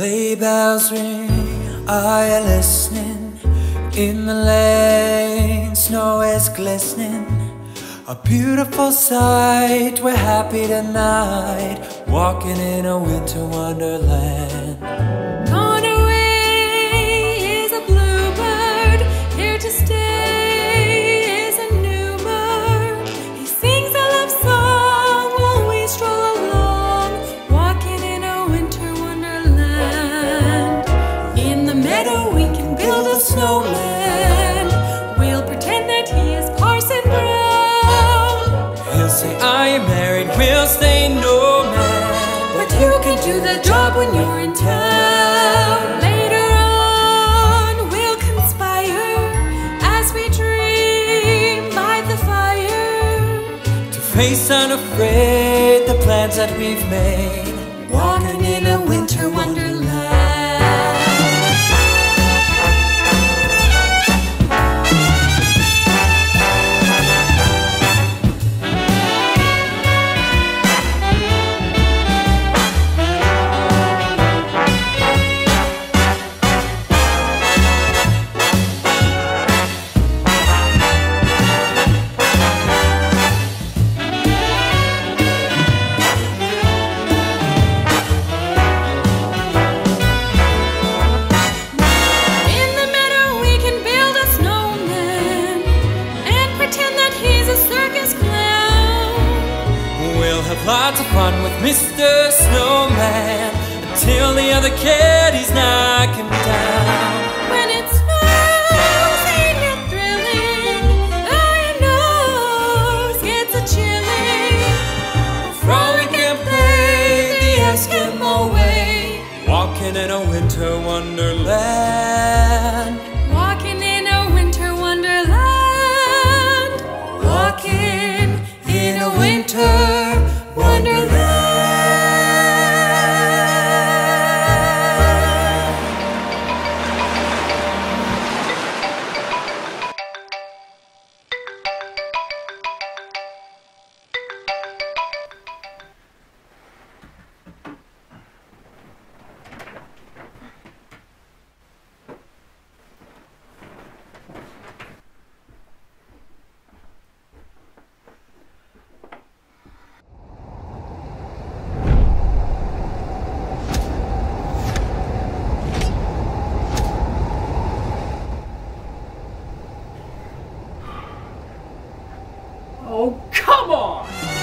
Sleigh bells ring, are you listening? In the lane, snow is glistening. A beautiful sight, we're happy tonight, walking in a winter wonderland. Gone away is a bluebird, here to stay is a new bird. He sings a love song while we stroll along, walking in a winter wonderland. In the meadow we can build a snowman, we'll pretend that he is Parson Brown. Say I am married, we'll say no man, but you can do the job when you're in town. Later on we'll conspire as we dream by the fire, to face unafraid the plans that we've made, walking in a winter wonderland. Lots of fun with Mr. Snowman until the other caddies knock him down. When it snows, ain't it thrilling? Oh, your nose gets a chilling. Frolic and play the Eskimo way, walking in a winter wonderland. Walking in a winter wonderland. Walking in a winter Oh, come on!